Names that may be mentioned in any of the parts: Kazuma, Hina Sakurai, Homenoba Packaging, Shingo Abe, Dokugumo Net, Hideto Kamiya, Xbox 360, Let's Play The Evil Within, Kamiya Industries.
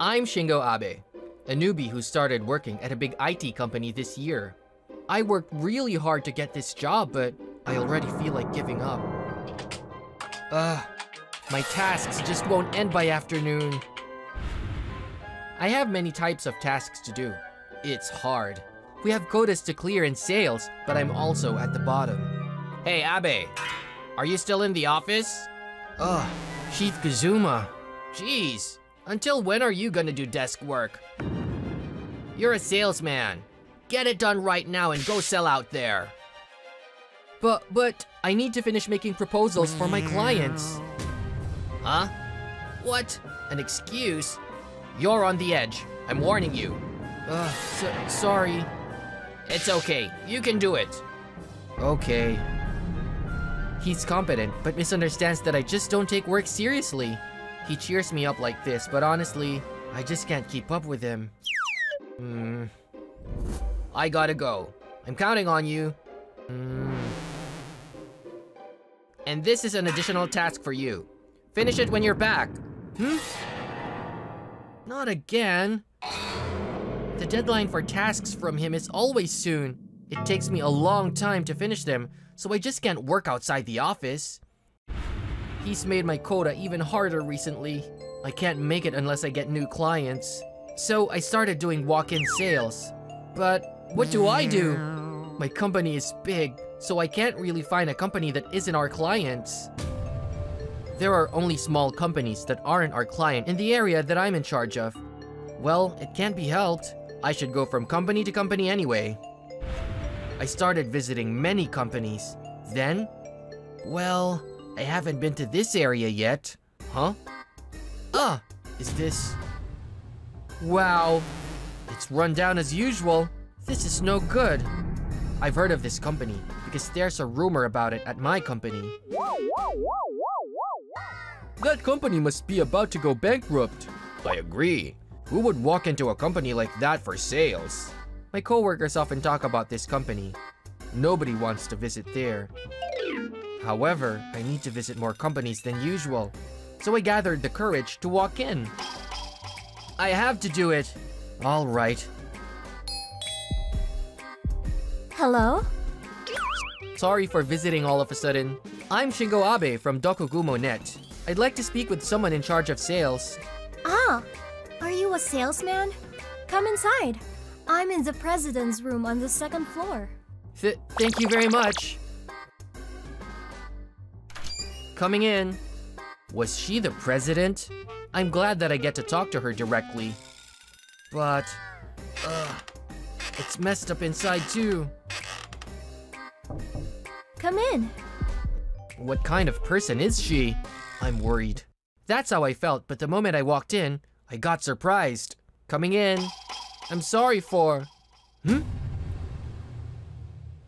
I'm Shingo Abe, a newbie who started working at a big IT company this year. I worked really hard to get this job, but I already feel like giving up. My tasks just won't end by afternoon. I have many types of tasks to do. It's hard. We have quotas to clear in sales, but I'm also at the bottom. Hey, Abe, are you still in the office? Ugh, Chief Kazuma. Jeez, until when are you gonna do desk work? You're a salesman. Get it done right now and go sell out there. But I need to finish making proposals for my clients. Huh? What? An excuse? You're on the edge. I'm warning you. Sorry. It's okay. You can do it. Okay. He's competent, but misunderstands that I just don't take work seriously. He cheers me up like this, but honestly, I just can't keep up with him. I gotta go. I'm counting on you. And this is an additional task for you. Finish it when you're back. Not again. The deadline for tasks from him is always soon. It takes me a long time to finish them, so I just can't work outside the office. He's made my quota even harder recently. I can't make it unless I get new clients. So I started doing walk-in sales. But what do I do? My company is big, so I can't really find a company that isn't our clients. There are only small companies that aren't our client in the area that I'm in charge of. Well, it can't be helped. I should go from company to company anyway. I started visiting many companies. Then, well, I haven't been to this area yet. Huh? Is this... Wow, it's run down as usual. This is no good. I've heard of this company because there's a rumor about it at my company. That company must be about to go bankrupt. I agree. Who would walk into a company like that for sales? My coworkers often talk about this company. Nobody wants to visit there. However, I need to visit more companies than usual, so I gathered the courage to walk in. I have to do it. All right. Hello? Sorry for visiting all of a sudden. I'm Shingo Abe from Dokugumo Net. I'd like to speak with someone in charge of sales. Ah, are you a salesman? Come inside. I'm in the president's room on the second floor. Thank you very much. Coming in. Was she the president? I'm glad that I get to talk to her directly. But... it's messed up inside too. Come in. What kind of person is she? I'm worried. That's how I felt, but the moment I walked in, I got surprised. Coming in. I'm sorry for...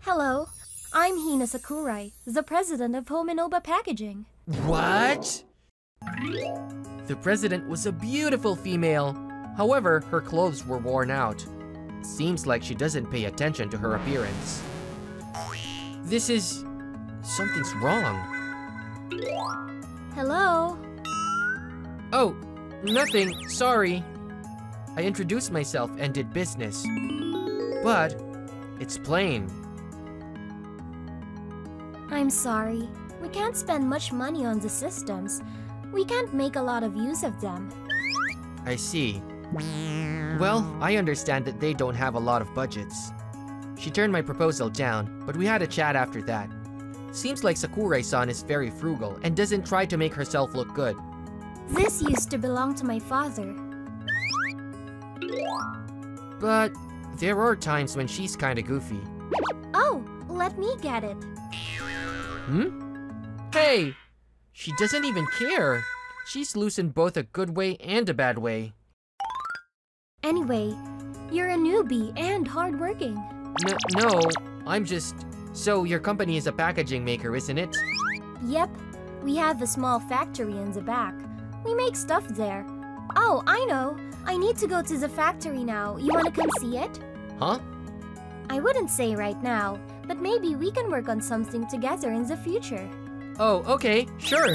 Hello. I'm Hina Sakurai, the president of Homenoba Packaging. What? The president was a beautiful female. However, her clothes were worn out. Seems like she doesn't pay attention to her appearance. This is... something's wrong. Hello? Oh, nothing, sorry. I introduced myself and did business. But it's plain. I'm sorry. We can't spend much money on the systems. We can't make a lot of use of them. I see. Well, I understand that they don't have a lot of budgets. She turned my proposal down, but we had a chat after that. Seems like Sakurai-san is very frugal and doesn't try to make herself look good. This used to belong to my father. But there are times when she's kinda goofy. Oh, let me get it. Hey! She doesn't even care. She's loose in both a good way and a bad way. Anyway, you're a newbie and hardworking. No, I'm just... So your company is a packaging maker, isn't it? Yep. We have a small factory in the back. We make stuff there. Oh, I know. I need to go to the factory now. You want to come see it? Huh? I wouldn't say right now, but maybe we can work on something together in the future. Oh, okay. Sure.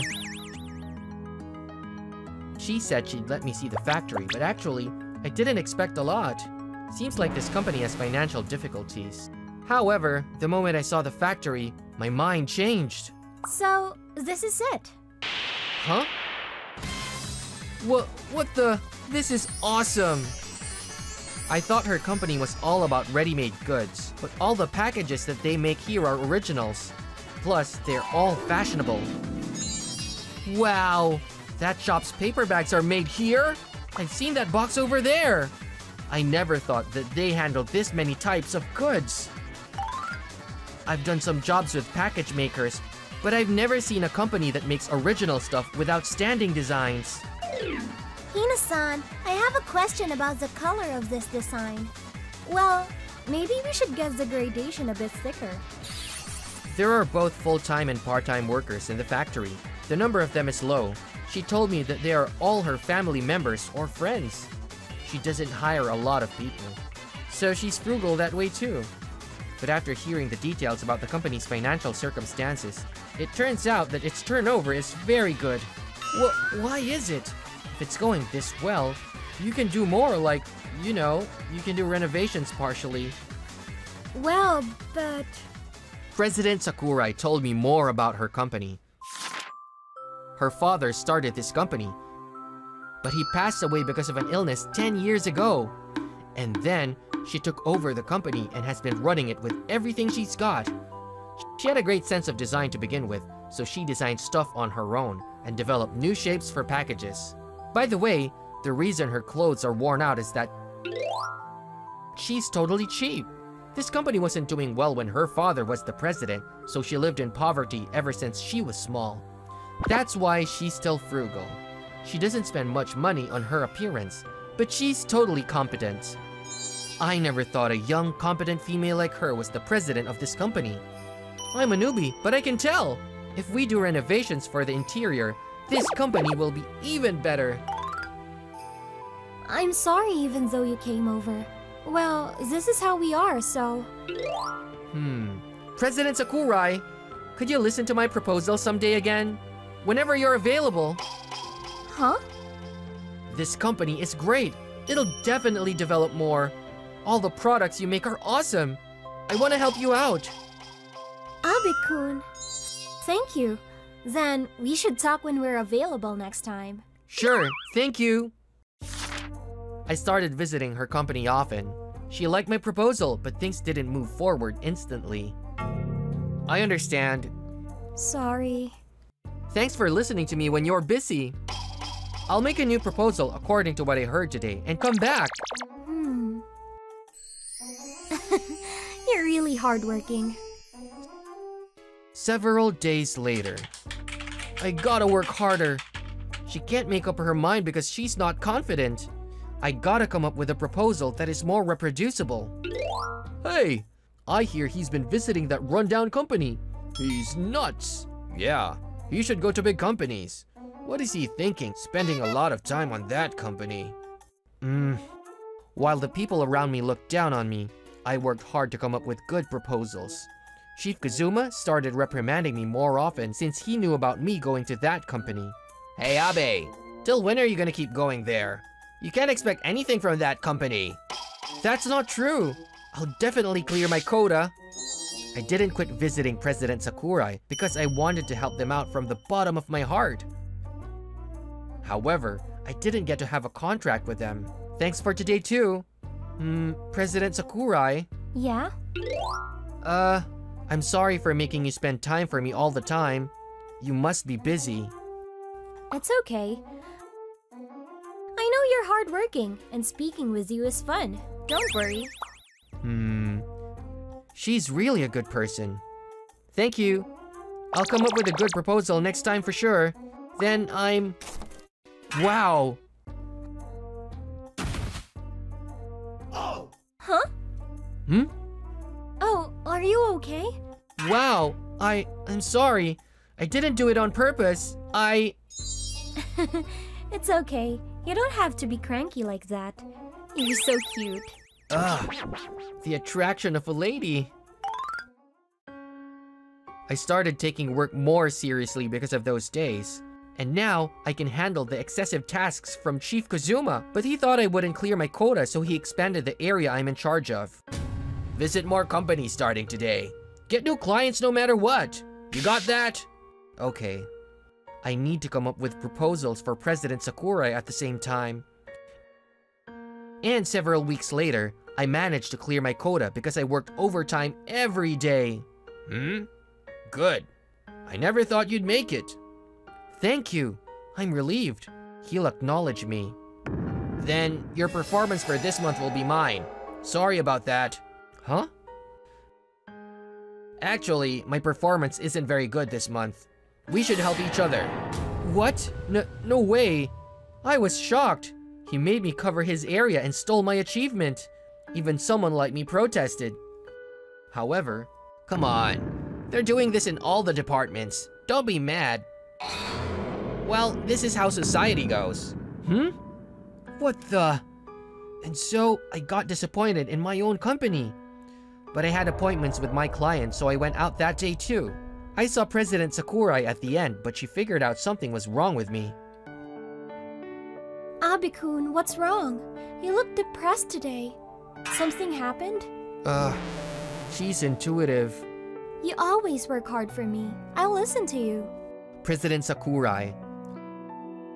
She said she'd let me see the factory, but actually, I didn't expect a lot. Seems like this company has financial difficulties. However, the moment I saw the factory, my mind changed. So, this is it? Huh? What the? This is awesome! I thought her company was all about ready-made goods, but all the packages that they make here are originals. Plus, they're all fashionable. Wow! That shop's paper bags are made here? I've seen that box over there! I never thought that they handled this many types of goods. I've done some jobs with package makers, but I've never seen a company that makes original stuff with outstanding designs. Hina-san, I have a question about the color of this design. Well, maybe we should get the gradation a bit thicker. There are both full-time and part-time workers in the factory. The number of them is low. She told me that they are all her family members or friends. She doesn't hire a lot of people. So she's frugal that way too. But after hearing the details about the company's financial circumstances, it turns out that its turnover is very good. Why is it? If it's going this well, you can do more, like, you know, you can do renovations partially. Well, but... President Sakurai told me more about her company. Her father started this company, but he passed away because of an illness 10 years ago. And then, she took over the company and has been running it with everything she's got. She had a great sense of design to begin with, so she designed stuff on her own and developed new shapes for packages. By the way, the reason her clothes are worn out is that she's totally cheap. This company wasn't doing well when her father was the president, so she lived in poverty ever since she was small. That's why she's still frugal. She doesn't spend much money on her appearance, but she's totally competent. I never thought a young, competent female like her was the president of this company. I'm a newbie, but I can tell! If we do renovations for the interior, this company will be even better. I'm sorry even though you came over. Well, this is how we are, so... President Sakurai, could you listen to my proposal someday again? Whenever you're available. Huh? This company is great. It'll definitely develop more. All the products you make are awesome. I want to help you out. Abe-kun. Thank you. Then, we should talk when we're available next time. Sure, thank you! I started visiting her company often. She liked my proposal, but things didn't move forward instantly. I understand. Sorry. Thanks for listening to me when you're busy. I'll make a new proposal according to what I heard today and come back. You're really hardworking. Several days later. I gotta work harder. She can't make up her mind because she's not confident. I gotta come up with a proposal that is more reproducible. Hey, I hear he's been visiting that rundown company. He's nuts. Yeah, he should go to big companies. What is he thinking, spending a lot of time on that company? While the people around me looked down on me, I worked hard to come up with good proposals. Chief Kazuma started reprimanding me more often since he knew about me going to that company. Hey Abe, till when are you gonna keep going there? You can't expect anything from that company. That's not true. I'll definitely clear my quota. I didn't quit visiting President Sakurai because I wanted to help them out from the bottom of my heart. However, I didn't get to have a contract with them. Thanks for today too. President Sakurai? Yeah? I'm sorry for making you spend time for me all the time. You must be busy. It's okay. I know you're hardworking, and speaking with you is fun. Don't worry. She's really a good person. Thank you. I'll come up with a good proposal next time for sure. Then I'm... Wow! Oh. Huh? Oh, are you okay? Wow, I'm sorry. I didn't do it on purpose. It's okay. You don't have to be cranky like that. You're so cute. The attraction of a lady. I started taking work more seriously because of those days. And now, I can handle the excessive tasks from Chief Kazuma, but he thought I wouldn't clear my quota, so he expanded the area I'm in charge of. Visit more companies starting today. Get new clients no matter what. You got that? Okay. I need to come up with proposals for President Sakurai at the same time. And several weeks later, I managed to clear my quota because I worked overtime every day. Hmm? Good. I never thought you'd make it. Thank you. I'm relieved. He'll acknowledge me. Then, your performance for this month will be mine. Sorry about that. Huh? Actually, my performance isn't very good this month. We should help each other. What? No way. I was shocked. He made me cover his area and stole my achievement. Even someone like me protested. However, come on. They're doing this in all the departments. Don't be mad. Well, this is how society goes. Hmm? What the? And so, I got disappointed in my own company. But I had appointments with my clients, so I went out that day too. I saw President Sakurai at the end, but she figured out something was wrong with me. Abe-kun, what's wrong? You look depressed today. Something happened? She's intuitive. You always work hard for me. I'll listen to you. President Sakurai.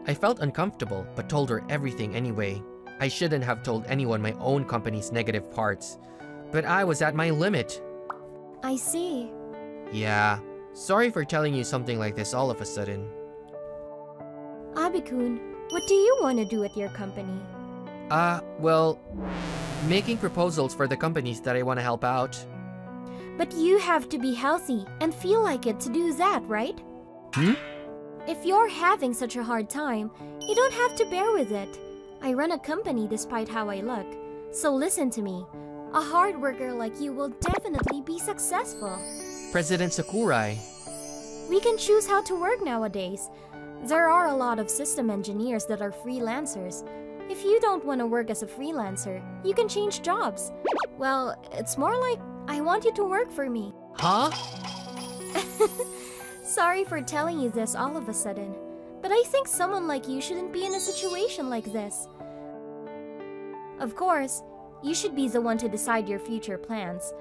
I felt uncomfortable, but told her everything anyway. I shouldn't have told anyone my own company's negative parts. But I was at my limit. I see. Yeah. Sorry for telling you something like this all of a sudden. Abe-kun, what do you want to do with your company? Well... making proposals for the companies that I want to help out. But you have to be healthy and feel like it to do that, right? Hmm? If you're having such a hard time, you don't have to bear with it. I run a company despite how I look. So listen to me. A hard worker like you will definitely be successful. President Sakurai. We can choose how to work nowadays. There are a lot of system engineers that are freelancers. If you don't want to work as a freelancer, you can change jobs. Well, it's more like, I want you to work for me. Huh? Sorry for telling you this all of a sudden. But I think someone like you shouldn't be in a situation like this. Of course, you should be the one to decide your future plans.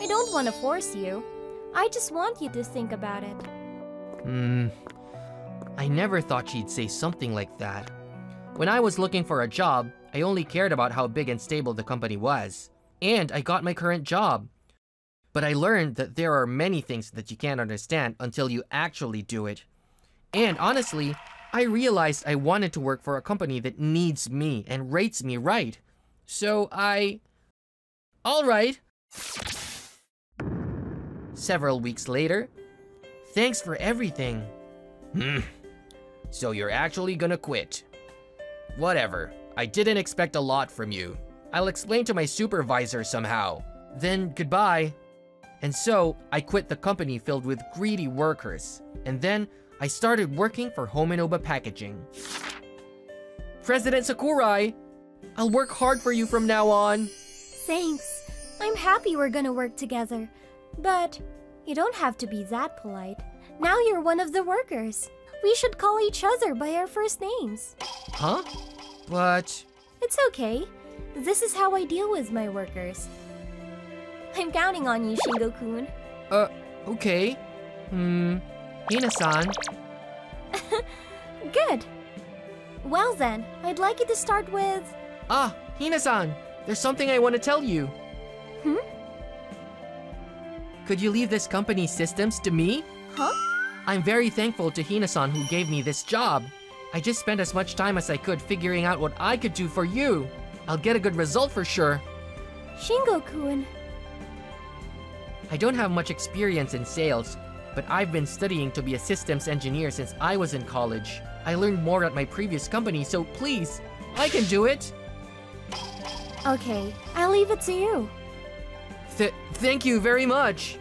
I don't want to force you. I just want you to think about it. I never thought she'd say something like that. When I was looking for a job, I only cared about how big and stable the company was. And I got my current job. But I learned that there are many things that you can't understand until you actually do it. And honestly, I realized I wanted to work for a company that needs me and rates me right. So I... Alright! Several weeks later, thanks for everything. So you're actually gonna quit. Whatever. I didn't expect a lot from you. I'll explain to my supervisor somehow. Then goodbye. And so, I quit the company filled with greedy workers. And then, I started working for Homenoba Packaging. President Sakurai! I'll work hard for you from now on. Thanks. I'm happy we're gonna work together. But, you don't have to be that polite. Now you're one of the workers. We should call each other by our first names. Huh? But... It's okay. This is how I deal with my workers. I'm counting on you, Shingo-kun. Okay. Hina-san. Good. Well then, I'd like you to start with... Hina-san! There's something I want to tell you. Hmm? Could you leave this company's systems to me? Huh? I'm very thankful to Hina-san who gave me this job. I just spent as much time as I could figuring out what I could do for you. I'll get a good result for sure. Shingo-kun. I don't have much experience in sales, but I've been studying to be a systems engineer since I was in college. I learned more at my previous company, so please, I can do it. Okay, I'll leave it to you. Thank you very much.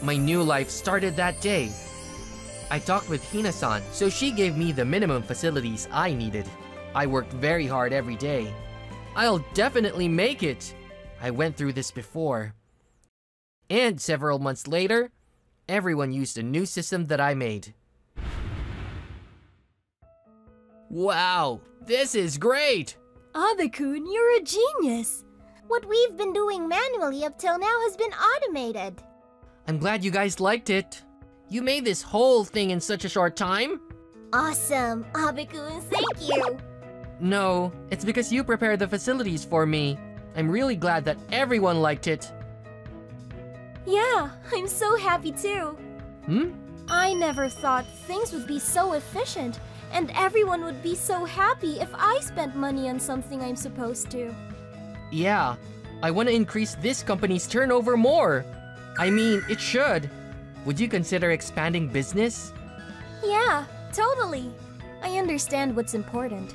My new life started that day. I talked with Hina-san, so she gave me the minimum facilities I needed. I worked very hard every day. I'll definitely make it. I went through this before. And several months later, everyone used a new system that I made. Wow, this is great! Abe-kun, you're a genius! What we've been doing manually up till now has been automated. I'm glad you guys liked it. You made this whole thing in such a short time. Awesome, Abe-kun, thank you! No, it's because you prepared the facilities for me. I'm really glad that everyone liked it. Yeah, I'm so happy too. Hmm? I never thought things would be so efficient, and everyone would be so happy if I spent money on something I'm supposed to. Yeah, I want to increase this company's turnover more. I mean, it should. Would you consider expanding business? Yeah, totally. I understand what's important.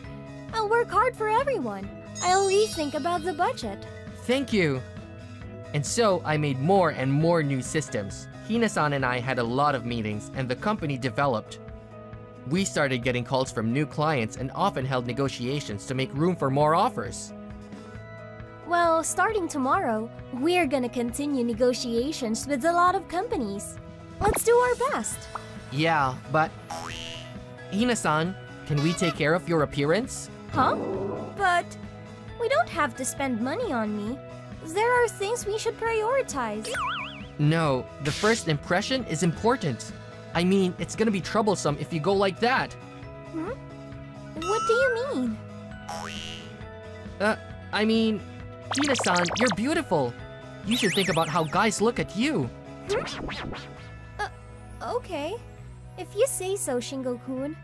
I'll work hard for everyone. I'll rethink about the budget. Thank you. And so, I made more and more new systems. Hina-san and I had a lot of meetings, and the company developed. We started getting calls from new clients and often held negotiations to make room for more offers. Well, starting tomorrow, we're gonna continue negotiations with a lot of companies. Let's do our best. Yeah, but... Hina-san, can we take care of your appearance? Huh? But... we don't have to spend money on me. There are things we should prioritize. No, the first impression is important. I mean, it's gonna be troublesome if you go like that. Hmm? What do you mean? I mean... Hina-san, you're beautiful. You should think about how guys look at you. Hmm? Okay. If you say so, Shingo-kun.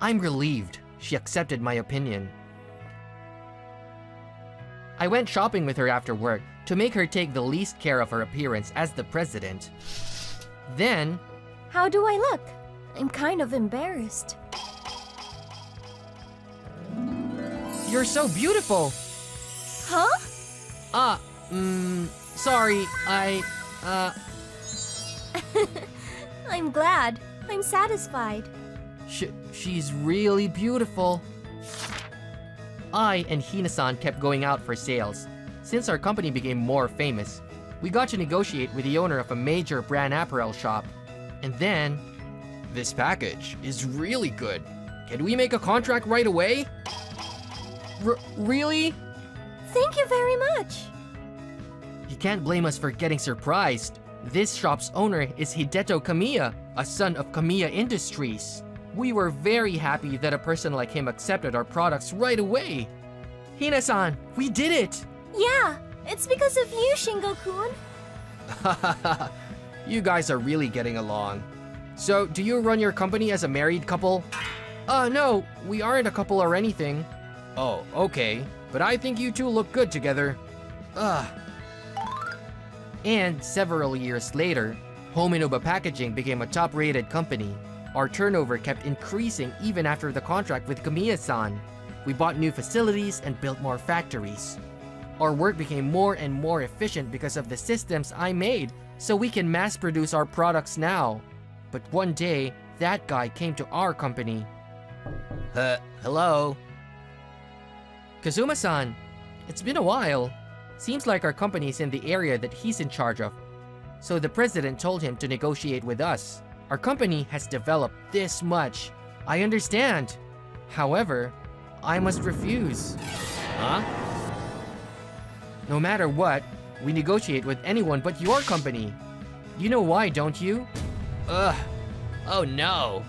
I'm relieved. She accepted my opinion. I went shopping with her after work to make her take the least care of her appearance as the president. Then... How do I look? I'm kind of embarrassed. You're so beautiful! Huh? Sorry, I... I'm glad. I'm satisfied. She's really beautiful. I and Hina-san kept going out for sales. Since our company became more famous, we got to negotiate with the owner of a major brand apparel shop. And then... This package is really good. Can we make a contract right away? Really? Thank you very much. You can't blame us for getting surprised. This shop's owner is Hideto Kamiya, a son of Kamiya Industries. We were very happy that a person like him accepted our products right away. Hina-san, we did it! Yeah, it's because of you, Shingo-kun. Hahaha, you guys are really getting along. So, do you run your company as a married couple? No, we aren't a couple or anything. Oh, okay. But I think you two look good together. And several years later, Homenoba Packaging became a top-rated company. Our turnover kept increasing even after the contract with Kamiya-san. We bought new facilities and built more factories. Our work became more and more efficient because of the systems I made, so we can mass-produce our products now. But one day, that guy came to our company. Hello? Kazuma-san, it's been a while. Seems like our company's in the area that he's in charge of. So the president told him to negotiate with us. Our company has developed this much. I understand. However, I must refuse. Huh? No matter what, we negotiate with anyone but your company. You know why, don't you? Ugh. Oh no.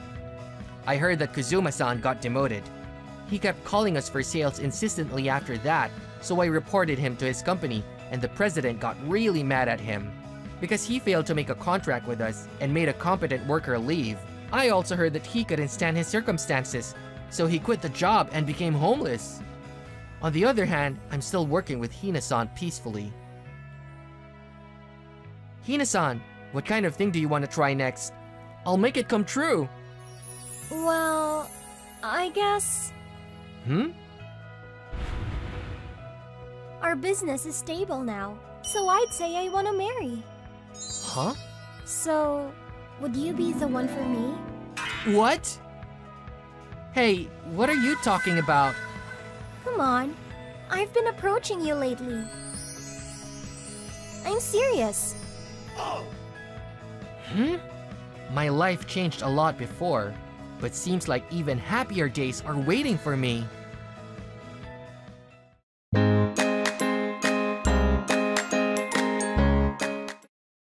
I heard that Kazuma-san got demoted. He kept calling us for sales insistently after that, so I reported him to his company, and the president got really mad at him. Because he failed to make a contract with us and made a competent worker leave. I also heard that he couldn't stand his circumstances, so he quit the job and became homeless. On the other hand, I'm still working with Hina-san peacefully. Hina-san, what kind of thing do you want to try next? I'll make it come true. Well, I guess... Hmm? Our business is stable now, so I'd say I want to marry. Huh? So, would you be the one for me? What? Hey, what are you talking about? Come on. I've been approaching you lately. I'm serious. My life changed a lot before. but seems like even happier days are waiting for me.